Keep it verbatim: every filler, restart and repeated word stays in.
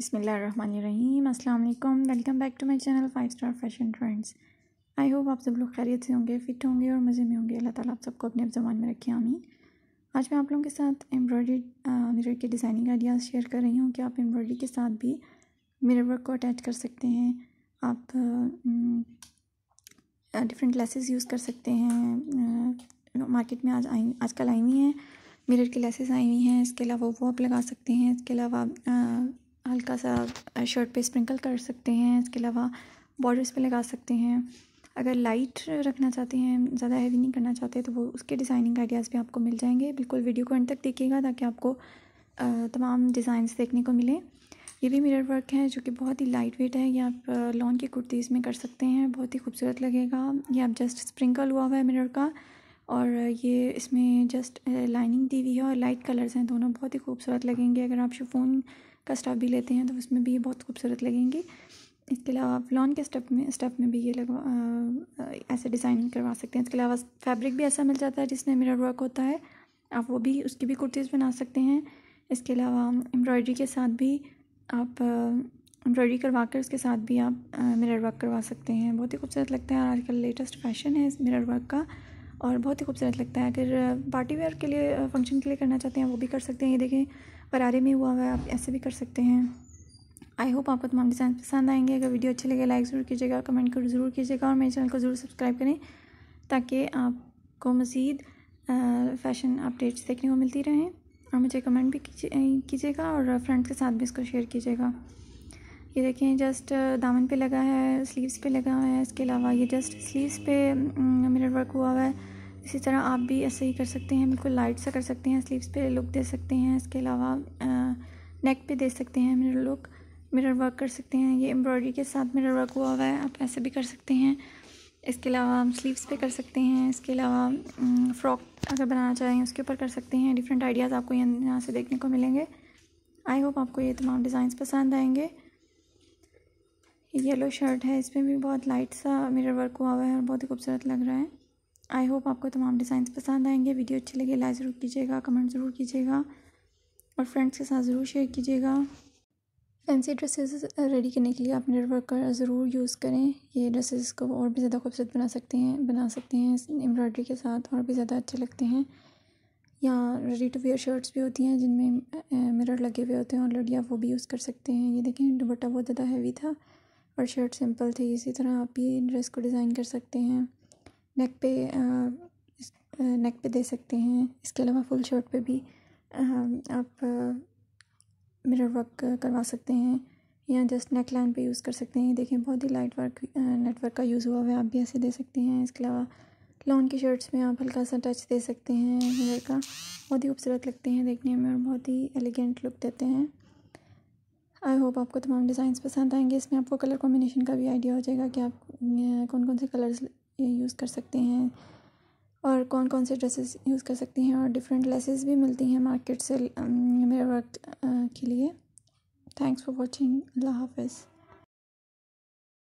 बिस्मिल्लाहिर्रहमानिर्रहीम। अस्सलाम वालेकुम, welcome back to my channel five star fashion trends. I hope आप सब लोग खैरियत से होंगे, फिट होंगे और मज़े में होंगे। अल्लाह ताला आप सबको अपने ज़मान में रखे, आमीन। आज मैं आप लोगों के साथ एम्ब्रॉयडरी मिरर के डिज़ाइनिंग आइडियाज़ शेयर कर रही हूँ कि आप एम्ब्रॉयडरी के साथ भी मिरर वर्क को अटैच कर सकते हैं। आप डिफरेंट लेसेस यूज़ कर सकते हैं। मार्केट में आज आई आजकल आई हुई हैं, मिरर की लेसेस आई हुई हैं। इसके अलावा वो आप लगा सकते हैं। इसके अलावा हल्का सा शर्ट पे स्प्रिंकल कर सकते हैं। इसके अलावा बॉर्डर्स पे लगा सकते हैं। अगर लाइट रखना चाहते हैं, ज़्यादा हैवी नहीं करना चाहते, तो वो उसके डिज़ाइनिंग आइडियाज़ भी आपको मिल जाएंगे। बिल्कुल वीडियो को एंड तक देखिएगा ताकि आपको तमाम डिज़ाइंस देखने को मिले। ये भी मिरर वर्क है जो कि बहुत ही लाइट वेट है। ये आप लॉन की कुर्तीज़ में कर सकते हैं, बहुत ही खूबसूरत लगेगा। ये आप जस्ट स्प्रिंकल हुआ हुआ है मिरर का, और ये इसमें जस्ट लाइनिंग दी हुई है और लाइट कलर्स हैं दोनों, बहुत ही खूबसूरत लगेंगे। अगर आप शिफॉन का स्टफ़ भी लेते हैं तो उसमें भी ये बहुत खूबसूरत लगेंगे। इसके अलावा आप लॉन के स्टफ़ में स्टफ़ में भी ये लगवा ऐसे डिज़ाइन करवा सकते हैं। इसके अलावा फैब्रिक भी ऐसा मिल जाता है जिसमें मिरर वर्क होता है, आप वो भी उसकी भी कुर्तीज़ बना सकते हैं। इसके अलावा एम्ब्रॉयडरी के साथ भी आप एम्ब्रॉयडरी करवा कर उसके साथ भी आप मिरर वर्क करवा सकते हैं। बहुत ही खूबसूरत लगता है, और आजकल लेटेस्ट फैशन है इस मिरर वर्क का और बहुत ही खूबसूरत लगता है। अगर पार्टी वेयर के लिए, फंक्शन के लिए करना चाहते हैं, वो भी कर सकते हैं। ये देखें परारे में हुआ हुआ है, आप ऐसे भी कर सकते हैं। आई होप आपको तमाम डिज़ाइन पसंद आएंगे। अगर वीडियो अच्छी लगे लाइक ज़रूर कीजिएगा, कमेंट कर ज़रूर कीजिएगा, और मेरे चैनल को ज़रूर सब्सक्राइब करें ताकि आपको मज़ीद फ़ैशन अपडेट्स देखने को मिलती रहें। और मुझे कमेंट भी कीजिएगा और फ्रेंड्स के साथ भी इसको शेयर कीजिएगा। ये देखें जस्ट दामन पे लगा है, स्लीव्स पे लगा हुआ है। इसके अलावा ये जस्ट स्लीव्स पे मिरर वर्क हुआ हुआ है। इसी तरह आप भी ऐसे ही कर सकते हैं, बिल्कुल लाइट सा कर सकते हैं, स्लीव्स पे लुक दे सकते हैं। इसके अलावा नेक पे दे सकते हैं मिरर लुक, मिरर वर्क कर सकते हैं। ये एम्ब्रॉयडरी के साथ मिरर वर्क हुआ हुआ है, आप ऐसे भी कर सकते हैं। इसके अलावा हम स्लीव्स पे कर सकते हैं। इसके अलावा फ्रॉक अगर बनाना चाहें उसके ऊपर कर सकते हैं। डिफरेंट आइडियाज़ आपको यहाँ से देखने को मिलेंगे। आई होप आपको ये तमाम डिज़ाइंस पसंद आएँगे। येलो शर्ट है, इसमें भी बहुत लाइट सा मिरर वर्क हुआ हुआ है और बहुत ही खूबसूरत लग रहा है। आई होप आपको तमाम डिज़ाइंस पसंद आएंगे। वीडियो अच्छी लगे लाइक ज़रूर कीजिएगा, कमेंट ज़रूर कीजिएगा, और फ्रेंड्स के साथ ज़रूर शेयर कीजिएगा। फैंसी ड्रेसेस रेडी करने के लिए आप मिरर वर्क का ज़रूर यूज़ करें। ये ड्रेसेस को और भी ज़्यादा खूबसूरत बना सकते हैं बना सकते हैं एम्ब्रॉयडरी के साथ, और भी ज़्यादा अच्छे लगते हैं। या रेडी टू वेयर शर्ट्स भी होती हैं जिनमें मिरर लगे हुए होते हैं ऑलरेडी, आप वो भी यूज़ कर सकते हैं। ये देखें दुपट्टा बहुत ज़्यादा हैवी था और शर्ट सिंपल थी। इसी तरह आप ये ड्रेस को डिज़ाइन कर सकते हैं, नेक पे नेक पे दे सकते हैं। इसके अलावा फुल शर्ट पे भी आप मिरर वर्क करवा सकते हैं, या जस्ट नेक लाइन पे यूज़ कर सकते हैं। ये देखें बहुत ही लाइट वर्क नेटवर्क का यूज़ हुआ है, आप भी ऐसे दे सकते हैं। इसके अलावा लॉन की शर्ट्स में आप हल्का सा टच दे सकते हैं मिरर का, बहुत ही खूबसूरत लगते हैं देखने में और बहुत ही एलिगेंट लुक देते हैं। आई होप आपको तमाम डिज़ाइंस पसंद आएंगे। इसमें आपको कलर कॉम्बिनेशन का भी आइडिया हो जाएगा कि आप कौन कौन से कलर्स यूज़ कर सकते हैं और कौन कौन से ड्रेसेस यूज़ कर सकते हैं। और डिफरेंट लेसेस भी मिलती हैं मार्केट से मेरे वर्क के लिए। Thanks for watching. अल्लाह हाफ़िज़।